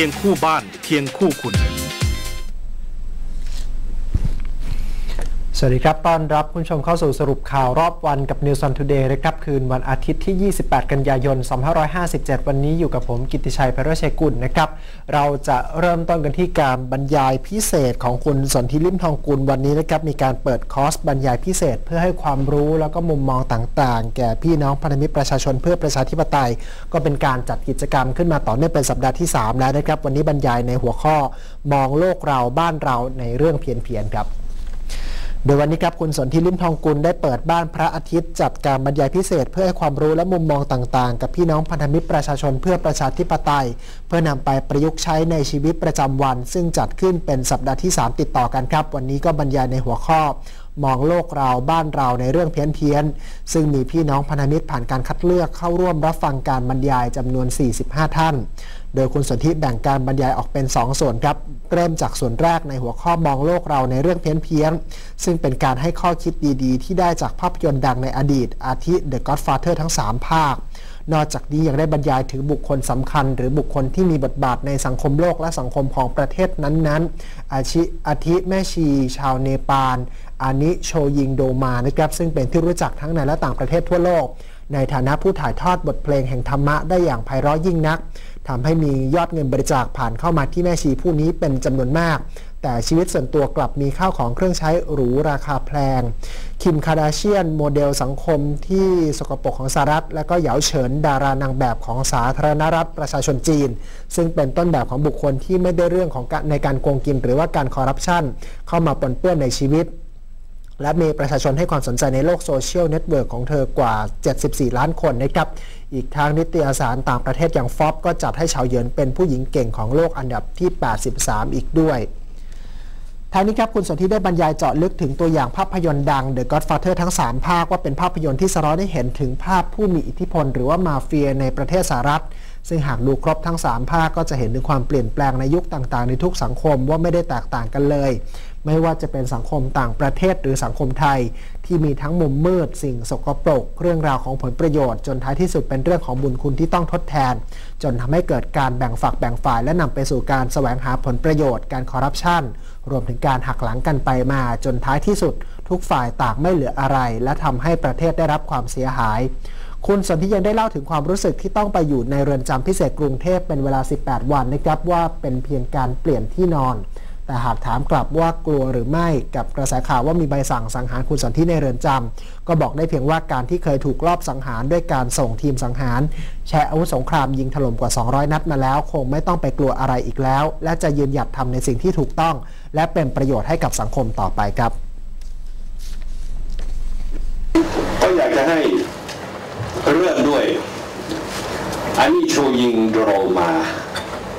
คียงคู่บ้านเคียงคู่คุณสวัสดีครับต้อนรับคุณผู้ชมเข้าสู่สรุปข่าวรอบวันกับ News on Today นะครับคืนวันอาทิตย์ที่ 28 กันยายน 2557 วันนี้อยู่กับผมกิตติชัย ไพโรจน์ ชัยกุลนะครับเราจะเริ่มต้นกันที่การบรรยายพิเศษของคุณสนธิ ลิ่มทองกุลวันนี้นะครับมีการเปิดคอร์สบรรยายพิเศษเพื่อให้ความรู้แล้วก็มุมมองต่างๆแก่พี่น้องพันธมิตรประชาชนเพื่อประชาธิปไตยก็เป็นการจัดกิจกรรมขึ้นมาต่อเนื่องเป็นสัปดาห์ที่ 3 แล้วนะครับวันนี้บรรยายในหัวข้อมองโลกเราบ้านเราในเรื่องเพี้ยนๆครับโดยวันนี้ครับคุณสนธิ ลิ่มทองกุลได้เปิดบ้านพระอาทิตย์จัดการบรรยายพิเศษเพื่อให้ความรู้และมุมมองต่างๆกับพี่น้องพันธมิตรประชาชนเพื่อประชาธิปไตยเพื่อนำไปประยุกต์ใช้ในชีวิตประจำวันซึ่งจัดขึ้นเป็นสัปดาห์ที่ 3 ติดต่อกันครับวันนี้ก็บรรยายในหัวข้อมองโลกเราบ้านเราในเรื่องเพี้ยนๆซึ่งมีพี่น้องพันธมิตรผ่านการคัดเลือกเข้าร่วมรับฟังการบรรยายจำนวน 45 ท่านโดยคุณสนธิแบ่งการบรรยายออกเป็น 2 ส่วนครับเริ่มจากส่วนแรกในหัวข้อมองโลกเราในเรื่องเพี้ยนๆซึ่งเป็นการให้ข้อคิดดีๆที่ได้จากภาพยนตร์ดังในอดีตอาทิ The Godfather ทั้ง 3 ภาคนอกจากนี้ยังได้บรรยายถึงบุคคลสำคัญหรือบุคคลที่มีบทบาทในสังคมโลกและสังคมของประเทศนั้นๆอาทิแม่ชีชาวเนปาลอานิโชยิงโดมานะครับซึ่งเป็นที่รู้จักทั้งในและต่างประเทศทั่วโลกในฐานะผู้ถ่ายทอดบทเพลงแห่งธรรมะได้อย่างไพเราะยิ่งนักทำให้มียอดเงินบริจาคผ่านเข้ามาที่แม่ชีผู้นี้เป็นจำนวนมากแต่ชีวิตส่วนตัวกลับมีข้าวของเครื่องใช้หรูราคาแพงคิม คาร์ดาเชียนโมเดลสังคมที่สกปรกของสหรัฐและก็เหยาเฉินดารานางแบบของสาธารณรัฐประชาชนจีนซึ่งเป็นต้นแบบของบุคคลที่ไม่ได้เรื่องของในการโกงกินหรือว่าการคอร์รัปชันเข้ามาปนเปื้อนในชีวิตและมีประชาชนให้ความสนใจในโลกโซเชียลเน็ตเวิร์กของเธอกว่า 74 ล้านคนนะครับอีกทางนิตยสารต่างประเทศอย่างฟอร์บก็จัดให้ชาวเยินเป็นผู้หญิงเก่งของโลกอันดับที่ 83 อีกด้วยท้ายนี้ครับคุณสนธิได้บรรยายเจาะลึกถึงตัวอย่างภาพยนตร์ดัง The Godfather ทั้ง 3 ภาคว่าเป็นภาพยนตร์ที่สะท้อนให้เห็นถึงภาพผู้มีอิทธิพลหรือว่ามาเฟียในประเทศสหรัฐซึ่งหากดูครบทั้ง 3 ภาคก็จะเห็นถึงความเปลี่ยนแปลงในยุคต่างๆในทุกสังคมว่าไม่ได้แตกต่างกันเลยไม่ว่าจะเป็นสังคมต่างประเทศหรือสังคมไทยที่มีทั้งมุมมืดสิ่งสกปรกเรื่องราวของผลประโยชน์จนท้ายที่สุดเป็นเรื่องของบุญคุณที่ต้องทดแทนจนทำให้เกิดการแบ่งฝักแบ่งฝ่ายและนำไปสู่การแสวงหาผลประโยชน์การคอร์รัปชันรวมถึงการหักหลังกันไปมาจนท้ายที่สุดทุกฝ่ายต่างไม่เหลืออะไรและทำให้ประเทศได้รับความเสียหายคุณสนธิยังได้เล่าถึงความรู้สึกที่ต้องไปอยู่ในเรือนจำพิเศษกรุงเทพเป็นเวลา18วันนะครับว่าเป็นเพียงการเปลี่ยนที่นอนแต่หากถามกลับว่ากลัวหรือไม่กับกระแสข่าวว่ามีใบสั่งสังหารคุณสนธิในเรือนจำก็บอกได้เพียงว่าการที่เคยถูกลอบสังหารด้วยการส่งทีมสังหารใช้อาวุธสงครามยิงถล่มกว่า200นัดมาแล้วคงไม่ต้องไปกลัวอะไรอีกแล้วและจะยืนหยัดทำในสิ่งที่ถูกต้องและเป็นประโยชน์ให้กับสังคมต่อไปครับก็อยากจะให้เรื่องด้วยอานิโชยิงโดมา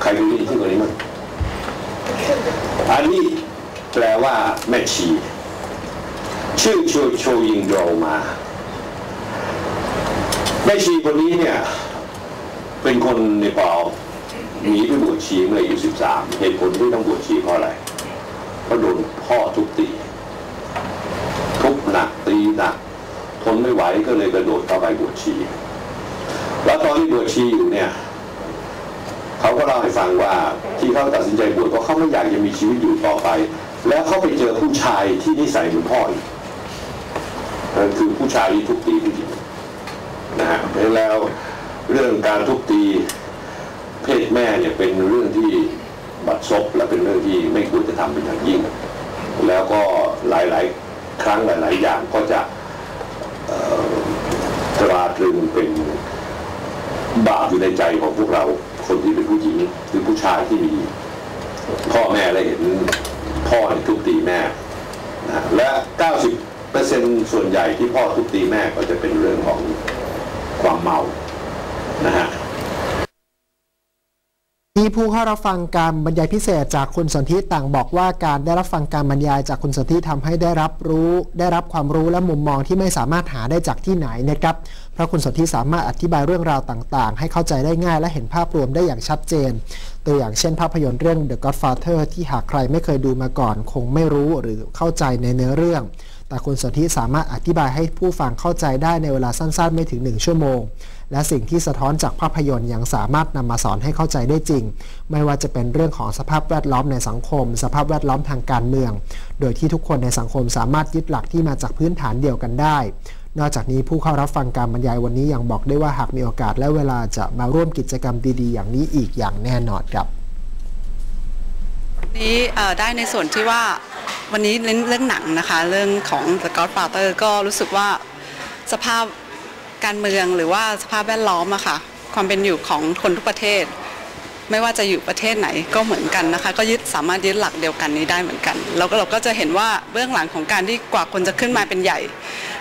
ใครรู้ที่คนนี้มั้งอันนี้แปลว่าแม่ชีชื่อโชยิงโดมาแม่ชีคนนี้เนี่ยเป็นคนเนปาลหนีไปบวชชีเมื่ออายุ13เหตุผลที่ต้องบวชชีเพราะอะไรเพราะโดนพ่อทุบตีทุบหนักตีหนักทนไม่ไหวก็เลยกระโดดเข้าไปบวชชีแล้วตอนที่บวชชีอยู่เนี่ยเขาก็เล่าให้ฟังว่าที่เขาตัดสินใจบวชเพราะเขาไม่อยากจะมีชีวิตอยู่ต่อไปแล้วเขาไปเจอผู้ชายที่นิสัยเหมือนพ่ออีกคือผู้ชายที่ทุบตีผู้หญิงนะฮะแล้วเรื่องการทุบตีเพศแม่เนี่ยเป็นเรื่องที่บัดซบและเป็นเรื่องที่ไม่ควรจะทำเป็นอย่างยิ่งแล้วก็หลายๆครั้งหลายๆอย่างก็จะตราตรึงเป็นบาปอยู่ในใจของพวกเราคนที่เป็นผู้หญิงหรือผู้ชายที่มีพ่อแม่และเห็นพ่อทุบตีแม่นะและ 90% ส่วนใหญ่ที่พ่อทุบตีแม่ก็จะเป็นเรื่องของความเมานะฮะที่ผู้เข้ารับฟังการบรรยายพิเศษจากคุณสนธิต่างบอกว่าการได้รับฟังการบรรยายจากคุณสนธิทำให้ได้รับความรู้และมุมมองที่ไม่สามารถหาได้จากที่ไหนนะครับเพราะคุณสนธิสามารถอธิบายเรื่องราวต่างๆให้เข้าใจได้ง่ายและเห็นภาพรวมได้อย่างชัดเจนตัวอย่างเช่นภาพยนตร์เรื่อง The Godfather ที่หากใครไม่เคยดูมาก่อนคงไม่รู้หรือเข้าใจในเนื้อเรื่อง แต่คุณสนธิสามารถอธิบายให้ผู้ฟังเข้าใจได้ในเวลาสั้นๆไม่ถึง1ชั่วโมงและสิ่งที่สะท้อนจากภาพยนตร์ยังสามารถนำมาสอนให้เข้าใจได้จริงไม่ว่าจะเป็นเรื่องของสภาพแวดล้อมในสังคมสภาพแวดล้อมทางการเมืองโดยที่ทุกคนในสังคมสามารถยึดหลักที่มาจากพื้นฐานเดียวกันได้นอกจากนี้ผู้เข้ารับฟังการบรรยายวันนี้ยังบอกได้ว่าหากมีโอกาสและเวลาจะมาร่วมกิจกรรมดีๆอย่างนี้อีกอย่างแน่นอนครับนี้ได้ในส่วนที่ว่าวันนี้เรื่องหนังนะคะเรื่องของ The Godfather ก็รู้สึกว่าสภาพการเมืองหรือว่าสภาพแวดล้อมอะค่ะความเป็นอยู่ของคนทุกประเทศไม่ว่าจะอยู่ประเทศไหนก็เหมือนกันนะคะก็ยึดสามารถยึดหลักเดียวกันนี้ได้เหมือนกันแล้วก็เราก็จะเห็นว่าเบื้องหลังของการที่กว่าคนจะขึ้นมาเป็นใหญ่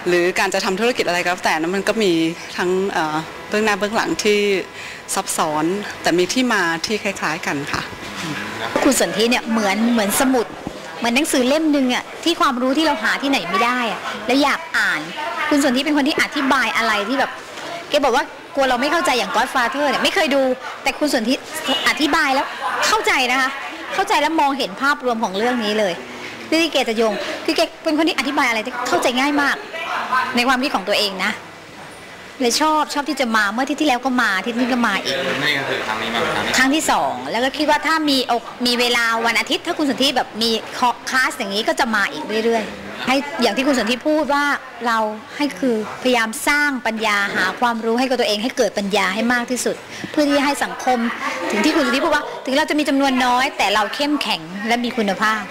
หรือการจะทำธุรกิจอะไรก็แล้วแต่นั้นมันก็มีทั้งเบื้องหน้าเบื้องหลังที่ซับซ้อนแต่มีที่มาที่คล้ายๆกันค่ะคุณสนธิเนี่ยเหมือนสมุดเหมือนหนังสือเล่มนึงอ่ะที่ความรู้ที่เราหาที่ไหนไม่ได้อ่ะแล้วอยากอ่านคุณสนธิเป็นคนที่อธิบายอะไรที่แบบแกบอกว่ากลัวเราไม่เข้าใจอย่าง Godfather เนี่ยไม่เคยดูแต่คุณสนธิอธิบายแล้วเข้าใจนะคะเข้าใจแล้วมองเห็นภาพรวมของเรื่องนี้เลยที่แกจะโยงคือแกเป็นคนที่อธิบายอะไรที่เข้าใจง่ายมากในความคิดของตัวเองนะเลยชอบที่จะมาเมื่อที่แล้วก็มาที่นี่ก็มาอีกนี่ก็คือครั้งนี้มาครั้งที่2แล้วก็คิดว่าถ้ามีเวลาวันอาทิตย์ถ้าคุณสนธิแบบมีคลาสอย่างนี้ก็จะมาอีกเรื่อยๆให้อย่างที่คุณสนธิพูดว่าเราให้คือพยายามสร้างปัญญาหาความรู้ให้กับตัวเองให้เกิดปัญญาให้มากที่สุดเพื่อที่ให้สังคมถึงที่คุณสนธิพูดว่าถึงเราจะมีจำนวนน้อยแต่เราเข้มแข็งและมีคุณภาพ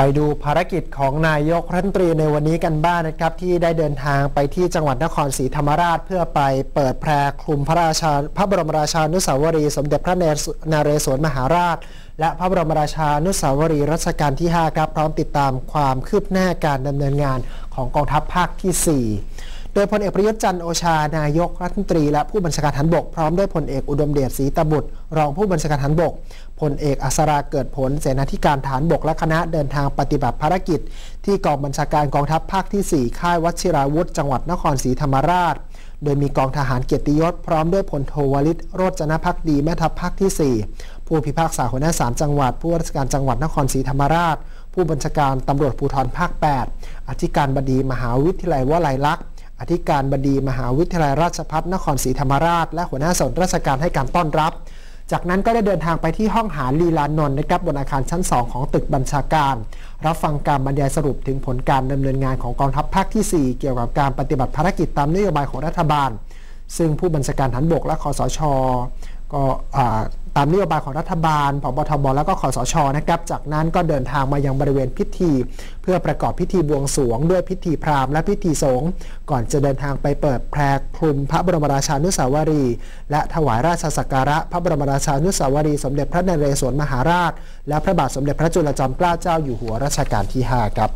ไปดูภารกิจของนายกรัฐมนตรีในวันนี้กันบ้างนะครับที่ได้เดินทางไปที่จังหวัดนครศรีธรรมราชเพื่อไปเปิดแพรคลุมพระบรมราชานุสาวรีย์สมเด็จพระนเรศวรมหาราชและพระบรมราชานุสาวรีย์รัชกาลที่5ครับพร้อมติดตามความคืบหน้าการดำเนินงานของกองทัพภาคที่4โดยพลเอกประยุทธ์จันทร์โอชานายกรัฐมนตรีและผู้บัญชาการทหารบกพร้อมด้วยพลเอกอุดมเดชศรีตบุตรรองผู้บัญชาการทหารบกพลเอกอัศราเกิดผลเสนาธิการทหารบกและคณะเดินทางปฏิบัติภารกิจที่กองบัญชาการกองทัพภาคที่4ค่ายวัชิราวุธจังหวัดนครศรีธรรมราชโดยมีกองทหารเกียรติยศพร้อมด้วยพลโทวลิตโรจนภักดีแม่ทัพภาคที่4ผู้พิพากษาหัวหน้า3จังหวัดผู้ราชการจังหวัดนครศรีธรรมราชผู้บัญชาการตำรวจภูธรภาค8อธิการบดีมหาวิทยาลัยวลัยลักษณ์อธิการบดีมหาวิทยาลัยราชภัฏนครศรีธรรมราชและหัวหน้าส่วนราชการให้การต้อนรับจากนั้นก็ได้เดินทางไปที่ห้องหาลีลานนท์นะครับบนอาคารชั้น2ของตึกบัญชาการรับฟังการบรรยายสรุปถึงผลการดำเนินงานของกองทัพภาคที่4เกี่ยวกับการปฏิบัติภารกิจตามนโยบายของรัฐบาลซึ่งผู้บัญชาการทหารบกและคสช.ก็ตามนโยบายของรัฐบาลผบ.ทบ.และก็คสช.นะครับจากนั้นก็เดินทางมายังบริเวณพิธีเพื่อประกอบพิธีบวงสรวงด้วยพิธีพราหมณ์และพิธีสงฆ์ก่อนจะเดินทางไปเปิดแพรคลุมพระบรมราชานุสาวรีย์และถวายราชสักการะพระบรมราชานุสาวรีย์สมเด็จพระนเรศวรมหาราชและพระบาทสมเด็จพระจุลจอมเกล้าเจ้าอยู่หัวรัชกาลที่5ครับ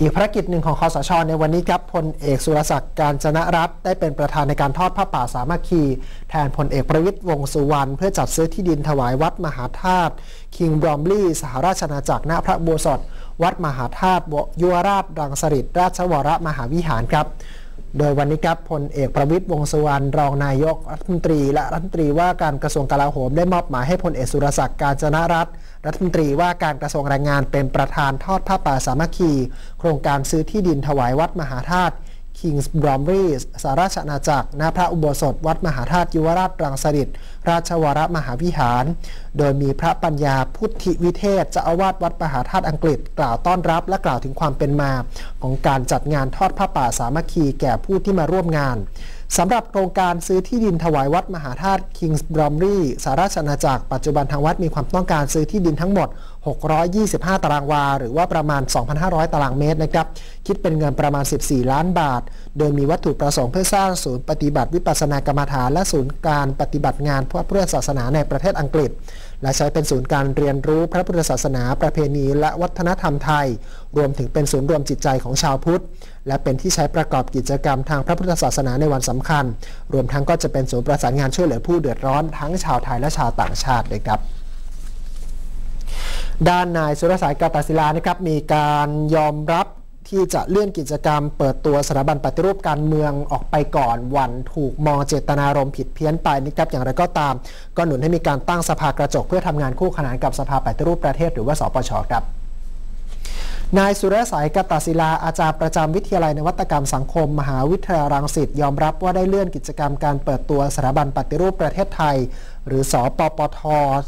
อีกภารกิจหนึ่งของคสช.ในวันนี้ครับพลเอกสุรศักดิ์กาญจนรัตน์ได้เป็นประธานในการทอดผ้าป่าสามัคคีแทนพลเอกประวิตรวงษ์สุวรรณเพื่อจัดซื้อที่ดินถวายวัดมหาธาตุคิงบรอมลีย์สหราชอาณาจักรณพระอุโบสถวัดมหาธาตุยุวราชรังสฤษฎิ์ราชวรมหาวิหารครับโดยวันนี้ครับพลเอกประวิตรวงษ์สุวรรณรองนายกรัฐมนตรีและรัฐมนตรีว่าการกระทรวงกลาโหมได้มอบหมายให้พลเอกสุรศักดิ์กาญจนรัตน์รัฐมนตรีว่าการกระทรวงแรงงานเป็นประธานทอดผ้าป่าสามัคคีโครงการซื้อที่ดินถวายวัดมหาธาตุคิงส์บรอมลีย์สหราชอาณาจักรณพระอุโบสถวัดมหาธาตุยุวราชรังสฤษฎิ์ราชวรมหาวิหารโดยมีพระปัญญาพุทธิวิเทศเจ้าอาวาสวัดมหาธาตุอังกฤษกล่าวต้อนรับและกล่าวถึงความเป็นมาของการจัดงานทอดผ้าป่าสามัคคีแก่ผู้ที่มาร่วมงานสำหรับโครงการซื้อที่ดินถวายวัดมหาธาตุคิงส์บรอมลีย์สหราชอาณาจักรปัจจุบันทางวัดมีความต้องการซื้อที่ดินทั้งหมด625ตารางวาหรือว่าประมาณ 2,500 ตารางเมตรนะครับคิดเป็นเงินประมาณ14ล้านบาทโดยมีวัตถุประสงค์เพื่อสร้างศูนย์ปฏิบัติวิปัสสนากรรมฐานและศูนย์การปฏิบัติงานเพื่อศาสนาในประเทศอังกฤษและใช้เป็นศูนย์การเรียนรู้พระพุทธศาสนาประเพณีและวัฒนธรรมไทยรวมถึงเป็นศูนย์รวมจิตใจของชาวพุทธและเป็นที่ใช้ประกอบกิจกรรมทางพระพุทธศาสนาในวันสำคัญรวมทั้งก็จะเป็นศูนย์ประสานงานช่วยเหลือผู้เดือดร้อนทั้งชาวไทยและชาวต่างชาติด้วยครับด้านนายสุรศักดิ์กาญจนรัตน์ศิลานะครับมีการยอมรับที่จะเลื่อนกิจกรรมเปิดตัวสถาบันปฏิรูปการเมืองออกไปก่อนวันถูกมองเจตนารมณ์ผิดเพี้ยนไปนะครับอย่างไรก็ตามก็หนุนให้มีการตั้งสภากระจกเพื่อทำงานคู่ขนานกับสภาปฏิรูปประเทศหรือว่าสปช.ครับ นายสุรสายกตศิลาอาจารย์ประจำวิทยาลัยนวัตกรรมสังคมมหาวิทยาลัยรังสิตยอมรับว่าได้เลื่อนกิจกรรมการเปิดตัวสถาบันปฏิรูปประเทศไทยหรือสปปท.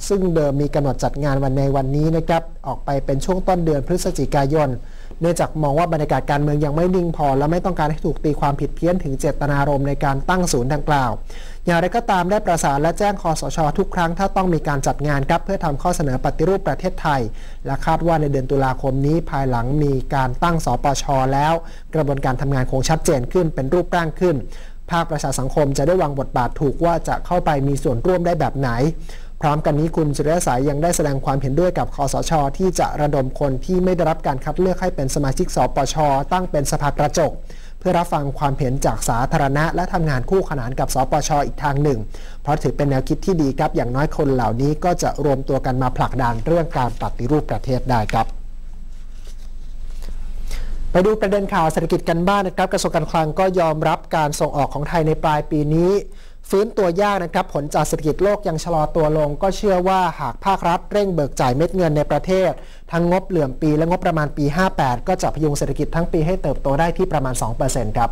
ซึ่งเดิมมีกำหนดจัดงานวันในวันนี้นะครับออกไปเป็นช่วงต้นเดือนพฤศจิกายนเนื่องจากมองว่าบรรยากาศการเมืองยังไม่นิ่งพอและไม่ต้องการให้ถูกตีความผิดเพี้ยนถึงเจตนารมณ์ในการตั้งศูนย์ดังกล่าวอย่างไรก็ตามได้ประสานและแจ้งคสช.ทุกครั้งถ้าต้องมีการจัดงานครับเพื่อทำข้อเสนอปฏิรูปประเทศไทยและคาดว่าในเดือนตุลาคมนี้ภายหลังมีการตั้งสปช.แล้วกระบวนการทำงานคงชัดเจนขึ้นเป็นรูปร่างขึ้นภาคประชาสังคมจะได้วางบทบาทถูกว่าจะเข้าไปมีส่วนร่วมได้แบบไหนพร้อมกันนี้คุณสุรสายยังได้แสดงความเห็นด้วยกับคสช.ที่จะระดมคนที่ไม่ได้รับการคัดเลือกให้เป็นสมาชิกสปช.ตั้งเป็นสภากระจกเพื่อรับฟังความเห็นจากสาธารณะและทำงานคู่ขนานกับสปช.อีกทางหนึ่งเพราะถือเป็นแนวคิดที่ดีครับอย่างน้อยคนเหล่านี้ก็จะรวมตัวกันมาผลักดันเรื่องการปฏิรูปประเทศได้ครับไปดูประเด็นข่าวเศรษฐกิจกันบ้าง นะครับกระทรวงการคลังก็ยอมรับการส่งออกของไทยในปลายปีนี้ฟื้นตัวยากนะครับผลจากเศรษฐกิจโลกยังชะลอตัวลงก็เชื่อว่าหากภาครัฐเร่งเบิกจ่ายเม็ดเงินในประเทศทั้งงบเหลื่อมปีและงบประมาณปี 58ก็จะพยุงเศรษฐกิจทั้งปีให้เติบโตได้ที่ประมาณ 2% ครับ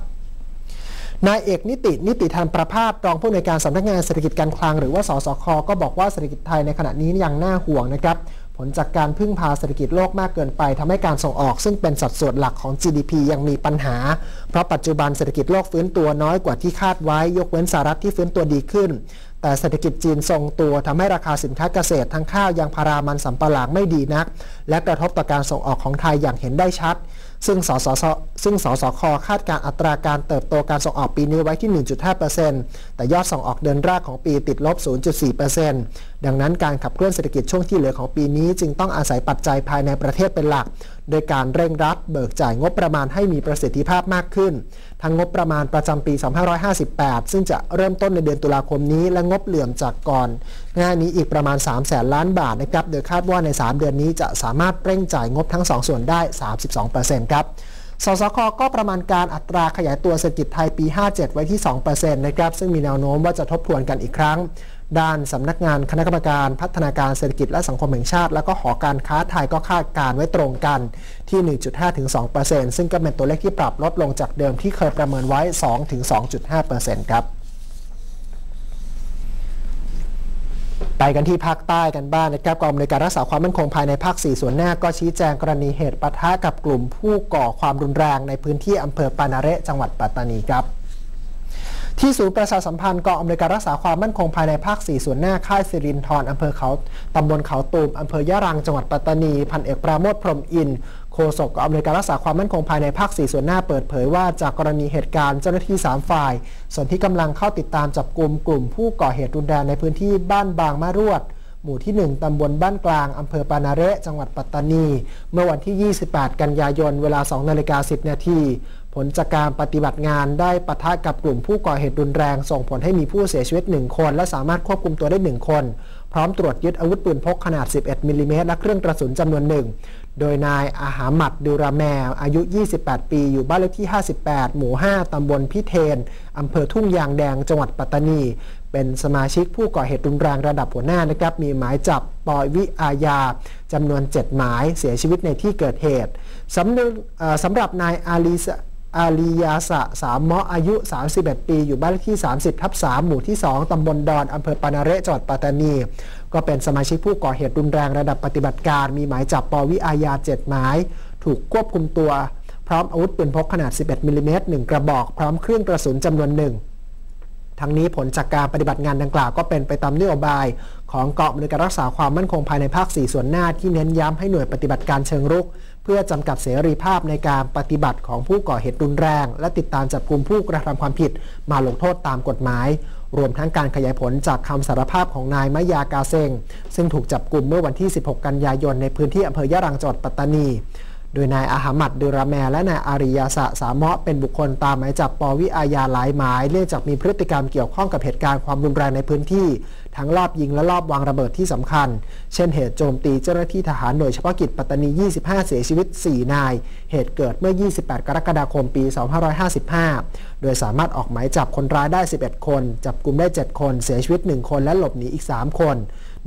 นายเอกนิติธรรมประภาสรองผู้อำนวยการสำนักงานเศรษฐกิจการคลังหรือว่าสสค.ก็บอกว่าเศรษฐกิจไทยในขณะนี้ยังน่าห่วงนะครับผลจากการพึ่งพาเศรษฐกิจโลกมากเกินไปทำให้การส่งออกซึ่งเป็นสัดส่วนหลักของ GDP ยังมีปัญหาเพราะปัจจุบันเศรษฐกิจโลกฟื้นตัวน้อยกว่าที่คาดไว้ยกเว้นสหรัฐที่ฟื้นตัวดีขึ้นแต่เศรษฐกิจจีนทรงตัวทำให้ราคาสินค้าเกษตรทั้งข้าวยางพารามันสำปะหลังไม่ดีนักและกระทบต่อการส่งออกของไทยอย่างเห็นได้ชัดซึ่งสสค.คาดการอัตราการเติบโตการส่งออกปีนี้ไว้ที่ 1.5% แต่ยอดส่งออกเดือนแรกของปีติดลบ 0.4% ดังนั้นการขับเคลื่อนเศรษฐกิจช่วงที่เหลือของปีนี้จึงต้องอาศัยปัจจัยภายในประเทศเป็นหลักโดยการเร่งรัดเบิกจ่ายงบประมาณให้มีประสิทธิภาพมากขึ้นทั้งงบประมาณประจำปี 2558 ซึ่งจะเริ่มต้นในเดือนตุลาคมนี้และงบเหลื่อมจากก่อนหน้านี้อีกประมาณ 300,000 ล้านบาทนะครับโดยคาดว่าใน 3 เดือนนี้จะสามารถเร่งจ่ายงบทั้ง 2 ส่วนได้ 32% ครับสสค.ก็ประมาณการอัตราขยายตัวเศรษฐกิจไทยปี 57 ไว้ที่ 2% นะครับซึ่งมีแนวโน้มว่าจะทบทวนกันอีกครั้งด้านสำนักงานคณะกรรมการพัฒนาการเศรษฐกิจและสังคมแห่งชาติและก็หอการค้าไทยก็คาดการไว้ตรงกันที่ 1.5 ถึง 2% ซึ่งก็เป็นตัวเลขที่ปรับลดลงจากเดิมที่เคยประเมินไว้ 2 ถึง 2.5% ครับไปกันที่ภาคใต้กันบ้างนะครับกองอำนวยการรักษาความมั่นคงภายในภาค 4 ส่วนหน้าก็ชี้แจงกรณีเหตุปะทะกับกลุ่มผู้ก่อความรุนแรงในพื้นที่อำเภอปานาเระจังหวัดปัตตานีครับที่ศูนย์ประชาสัมพันธ์กองอำนวยการรักษาความมั่นคงภายในภาค 4 ส่วนหน้าค่ายสิรินธรอำเภอเขาตำบลเขาตูมอำเภอยะรังจังหวัดปัตตานีพันเอกปราโมทพรหมอินทร์โฆษกกองอำนวยการรักษาความมั่นคงภายในภาค 4 ส่วนหน้าเปิดเผยว่าจากกรณีเหตุการณ์เจ้าหน้าที่ 3 ฝ่ายส่วนที่กำลังเข้าติดตามจับกุมกลุ่มผู้ก่อเหตุรุนแรงในพื้นที่บ้านบางมะรวดหมู่ที่ 1 ตำบลบ้านกลางอำเภอปานาเระจังหวัดปัตตานีเมื่อวันที่ 28 กันยายนเวลา 2:10 นาทีผลจากการปฏิบัติงานได้ปะทะกับกลุ่มผู้ก่อเหตุรุนแรงส่งผลให้มีผู้เสียชีวิต1คนและสามารถควบคุมตัวได้1คนพร้อมตรวจยึดอาวุธปืนพกขนาด11 มิลลิเมตรและเครื่องกระสุนจำนวน1โดยนายอาหามัดดูราแมวอายุ28ปีอยู่บ้านเลขที่58หมู่5ตำบลพิเทนอำเภอทุ่งยางแดงจังหวัดปัตตานีเป็นสมาชิกผู้ก่อเหตุรุนแรงระดับหัวหน้านะครับมีหมายจับปวิอาญาจำนวน7หมายเสียชีวิตในที่เกิดเหตุสำหรับนายอาลียาสะสามเมาะอายุ31ปีอยู่บ้านเลขที่ 30/3 หมู่ที่ 2 ตำบลดอนอำเภอปานาเระจังหวัดปัตตานีก็เป็นสมาชิกผู้ก่อเหตุรุนแรงระดับปฏิบัติการมีหมายจับปวิอาญา7หมายถูกควบคุมตัวพร้อมอาวุธปืนพกขนาด11มิลลิเมตร1กระบอกพร้อมเครื่องกระสุนจำนวน1ทั้งนี้ผลจากการปฏิบัติงานดังกล่าวก็เป็นไปตามนโยบายของกองอำนวยการรักษาความมั่นคงภายในภาค 4 ส่วนหน้าที่เน้นย้ำให้หน่วยปฏิบัติการเชิงรุกเพื่อจำกัดเสรีภาพในการปฏิบัติของผู้ก่อเหตุรุนแรงและติดตามจับกุมผู้กระทำความผิดมาลงโทษตามกฎหมายรวมทั้งการขยายผลจากคำสารภาพของนายมะยากาเซงซึ่งถูกจับกุมเมื่อวันที่16กันยายนในพื้นที่อำเภอยะรังจังหวัดปัตตานีโดยนายอาหมัดดูราแมและนายอาริยาสะสามเมาะเป็นบุคคลตามหมายจับปวิอาญาหลายหมายเนื่องจากมีพฤติกรรมเกี่ยวข้องกับเหตุการณ์ความรุนแรงในพื้นที่ทั้งลอบยิงและลอบวางระเบิดที่สำคัญเช่นเหตุโจมตีเจ้าหน้าที่ทหารหน่วยเฉพาะกิจปัตตานี25เสียชีวิต4นายเหตุเกิดเมื่อ28กรกฎาคมปี2555โดยสามารถออกหมายจับคนร้ายได้11คนจับกุมได้7คนเสียชีวิต1คนและหลบหนีอีก3คน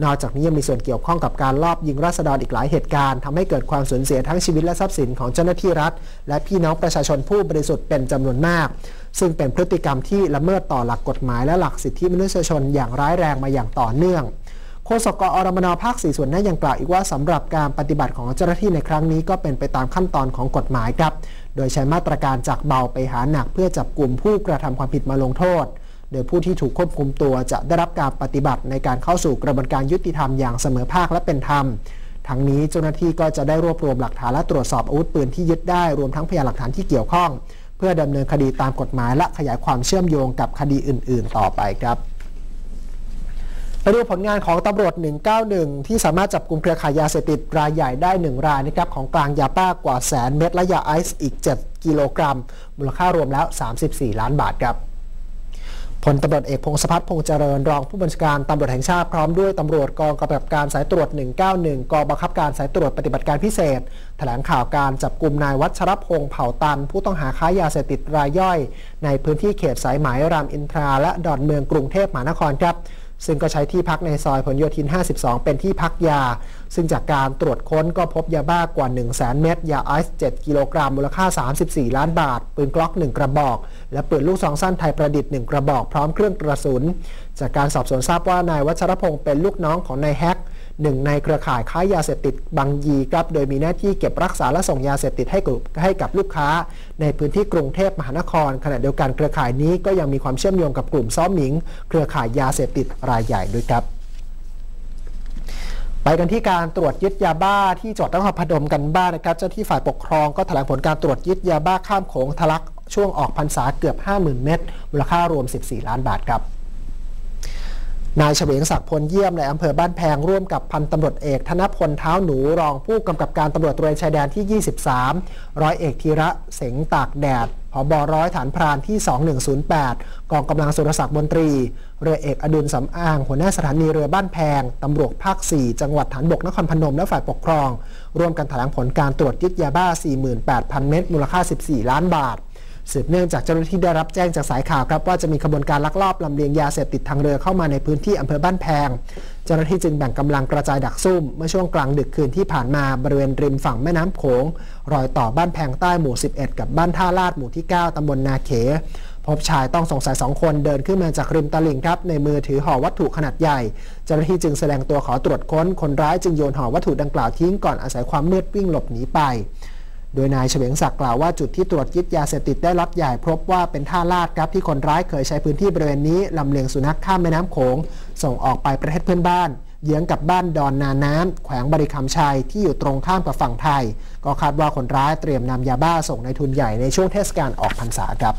นอกจากนี้ยังมีส่วนเกี่ยวข้องกับการลอบยิงราษฎรอีกหลายเหตุการณ์ทำให้เกิดความสูญเสียทั้งชีวิตและทรัพย์สินของเจ้าหน้าที่รัฐและพี่น้องประชาชนผู้บริสุทธิ์เป็นจำนวนมากซึ่งเป็นพฤติกรรมที่ละเมิดต่อหลักกฎหมายและหลักสิทธิมนุษยชนอย่างร้ายแรงมาอย่างต่อเนื่องโฆษก อรมน.ภาค 4 ส่วนหน้ายังกล่าวอีกว่าสำหรับการปฏิบัติของเจ้าหน้าที่ในครั้งนี้ก็เป็นไปตามขั้นตอนของกฎหมายครับโดยใช้มาตรการจากเบาไปหาหนักเพื่อจับกลุ่มผู้กระทำความผิดมาลงโทษโดยผู้ที่ถูกควบคุมตัวจะได้รับการปฏิบัติในการเข้าสู่กระบวนการยุติธรรมอย่างเสมอภาคและเป็นธรรมทั้งนี้เจ้าหน้าที่ก็จะได้รวบรวมหลักฐานและตรวจสอบอาวุธปืนที่ยึดได้รวมทั้งพยานหลักฐานที่เกี่ยวข้องเพื่อดำเนินคดีตามกฎหมายและขยายความเชื่อมโยงกับคดีอื่นๆต่อไปครับไปดูผลงานของตำรวจ191ที่สามารถจับกลุ่มเครือข่ายยาเสพติดรายใหญ่ได้1รายนะครับของกลางยาบ้ากว่าแสนเม็ดและยาไอซ์อีก7กิโลกรัมมูลค่ารวมแล้ว34ล้านบาทครับพลตำรวจเอกพงศพัฒน์พงษ์เจริญรองผู้บัญชาการตำรวจแห่งชาติพร้อมด้วยตำรวจกองกำกับการสายตรวจ191กองบังคับการสายตรวจปฏิบัติการพิเศษแถลงข่าวการจับกุมนายวัชรพงษ์เผ่าตันผู้ต้องหาค้ายาเสพติดรายย่อยในพื้นที่เขตสายไหมรามอินทราและดอนเมืองกรุงเทพมหานครครับซึ่งก็ใช้ที่พักในซอยผลโยธิน52เป็นที่พักยาซึ่งจากการตรวจค้นก็พบยาบ้ากว่า 100,000 เม็ดยาไอซ์7กิโลกรัมมูลค่า34ล้านบาทปืนกล็อก1กระบอกและปืนลูกซองสั้นไทยประดิษฐ์1กระบอกพร้อมเครื่องกระสุนจากการสอบสวนทราบว่านายวัชรพงษ์เป็นลูกน้องของนายแฮกหนึ่งในเครือข่ายค้ายาเสพติดบางยีครับโดยมีหน้าที่เก็บรักษาและส่งยาเสพติดให้กับลูกค้าในพื้นที่กรุงเทพมหานครขณะเดียวกันเครือข่ายนี้ก็ยังมีความเชื่อมโยงกับกลุ่มซ้อมหมิงเครือข่ายยาเสพติดรายใหญ่ด้วยครับไปกันที่การตรวจยึดยาบ้าที่จังหวัดนครพนมกันบ้างนะครับเจ้าที่ฝ่ายปกครองก็แถลงผลการตรวจยึดยาบ้าข้ามโขงทะลักช่วงออกพรรษาเกือบ 50,000 เม็ดมูลค่ารวม14ล้านบาทครับนายเฉวงศักดิ์พลเยี่ยมในอำเภอบ้านแพงร่วมกับพันตำรวจเอกธนพลเท้าหนูรองผู้กำกับการตำรวจตระเวนชายแดนที่23ร้อยเอกธีระเสงตากแดดผบ.ร้อยฐานพรานที่2108กองกำลังสุรศักดิ์มนตรีเรือเอกอดุลสำอางหัวหน้าสถานีเรือบ้านแพงตำรวจภาค4จังหวัดฐานบกนครพนมและฝ่ายปกครองร่วมกันแถลงผลการตรวจยึดยาบ้า 48,000 เม็ดมูลค่า14ล้านบาทสืบเนื่องจากเจ้าหน้าที่ได้รับแจ้งจากสายข่าวครับว่าจะมีขบวนการลักลอบลำเลียงยาเสพติดทางเรือเข้ามาในพื้นที่อำเภอบ้านแพงเจ้าหน้าที่จึงแบ่งกำลังกระจายดักซุ่มเมื่อช่วงกลางดึกคืนที่ผ่านมาบริเวณริมฝั่งแม่น้ำโขงรอยต่อบ้านแพงใต้หมู่11กับบ้านท่าลาดหมู่ที่9ตำบลนาเขพบชายต้องสงสัย2คนเดินขึ้นมาจากริมตลิ่งครับในมือถือห่อวัตถุขนาดใหญ่เจ้าหน้าที่จึงแสดงตัวขอตรวจค้นคนร้ายจึงโยนห่อวัตถุดังกล่าวทิ้งก่อนอาศัยความมืดวิ่งหลบหนีไปโดยนายเฉวงศักดิ์กล่าวว่าจุดที่ตรวจยึดยาเสพติดได้ล็อตใหญ่พบว่าเป็นท่าลาดครับที่คนร้ายเคยใช้พื้นที่บริเวณนี้ลำเลียงสุนัขข้ามแม่น้ำโขงส่งออกไปประเทศเพื่อนบ้านเยื้องกับบ้านดอนนาน้ำแขวงบริคำชัยที่อยู่ตรงข้ามกับฝั่งไทยก็คาดว่าคนร้ายเตรียมนำยาบ้าส่งในทุนใหญ่ในช่วงเทศกาลออกพรรษาครับ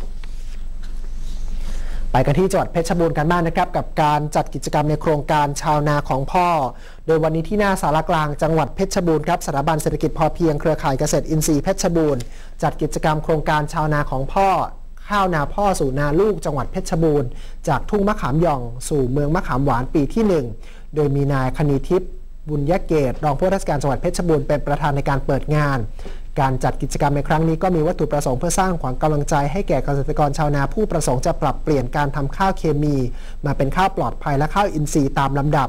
ไปกันที่จังหวัดเพชรบูรณ์กันบ้างนะครับกับการจัดกิจกรรมในโครงการชาวนาของพ่อโดยวันนี้ที่หน้าศาลากลางจังหวัดเพชรบูรณ์ครับสถาบันเศรษฐกิจพอเพียงเครือข่ายเกษตรอินทรีย์เพชรบูรณ์จัดกิจกรรมโครงการชาวนาของพ่อข้าวนาพ่อสู่นาลูกจังหวัดเพชรบูรณ์จากทุ่งมะขามหย่องสู่เมืองมะขามหวานปีที่1โดยมีนายคณิทิพย์บุญยเกตรองผู้ราชการจังหวัดเพชรบูรณ์เป็นประธานในการเปิดงานการจัดกิจกรรมในครั้งนี้ก็มีวัตถุประสงค์เพื่อสร้างขวัญกำลังใจให้แก่เกษตรกรชาวนาผู้ประสงค์จะปรับเปลี่ยนการทำข้าวเคมีมาเป็นข้าวปลอดภัยและข้าวอินทรีย์ตามลำดับ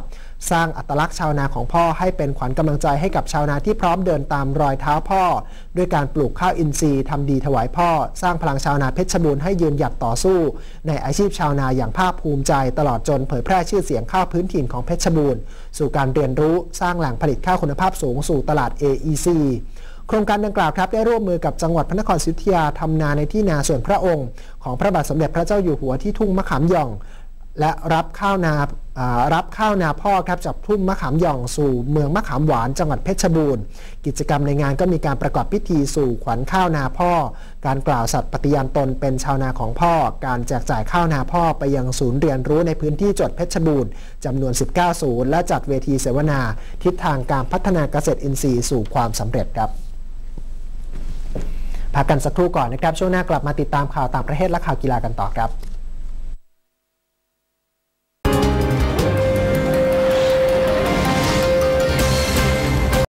สร้างอัตลักษณ์ชาวนาของพ่อให้เป็นขวัญกำลังใจให้กับชาวนาที่พร้อมเดินตามรอยเท้าพ่อด้วยการปลูกข้าวอินทรีย์ทำดีถวายพ่อสร้างพลังชาวนาเพชรบูรณ์ให้ยืนหยัดต่อสู้ในอาชีพชาวนาอย่างภาคภูมิใจตลอดจนเผยแพร่ชื่อเสียงข้าวพื้นถิ่นของเพชรบูรณ์สู่การเรียนรู้สร้างแหล่งผลิตข้าวคุณภาพสูงสู่ตลาด AECโครงการดังกล่าวครับได้ร่วมมือกับจังหวัดพระนครศรีอยุธยาทำนาในที่นาส่วนพระองค์ของพระบาทสมเด็จพระเจ้าอยู่หัวที่ทุ่งมะขามหย่องและรับข้าวนาพ่อครับจากทุ่งมะขามหย่องสู่เมืองมะขามหวานจังหวัดเพชรบูรณ์กิจกรรมในงานก็มีการประกอบพิธีสู่ขวัญข้าวนาพ่อการกล่าวสัตย์ปฏิญาณตนเป็นชาวนาของพ่อการแจกจ่ายข้าวนาพ่อไปยังศูนย์เรียนรู้ในพื้นที่จังหวัดเพชรบูรณ์จำนวน19ศูนย์และจัดเวทีเสวนาทิศทางการพัฒนาเกษตรอินทรีย์สู่ความสำเร็จครับพักกันสักครู่ก่อนนะครับช่วงหน้ากลับมาติดตามข่าวต่างประเทศและข่าวกีฬากันต่อครับ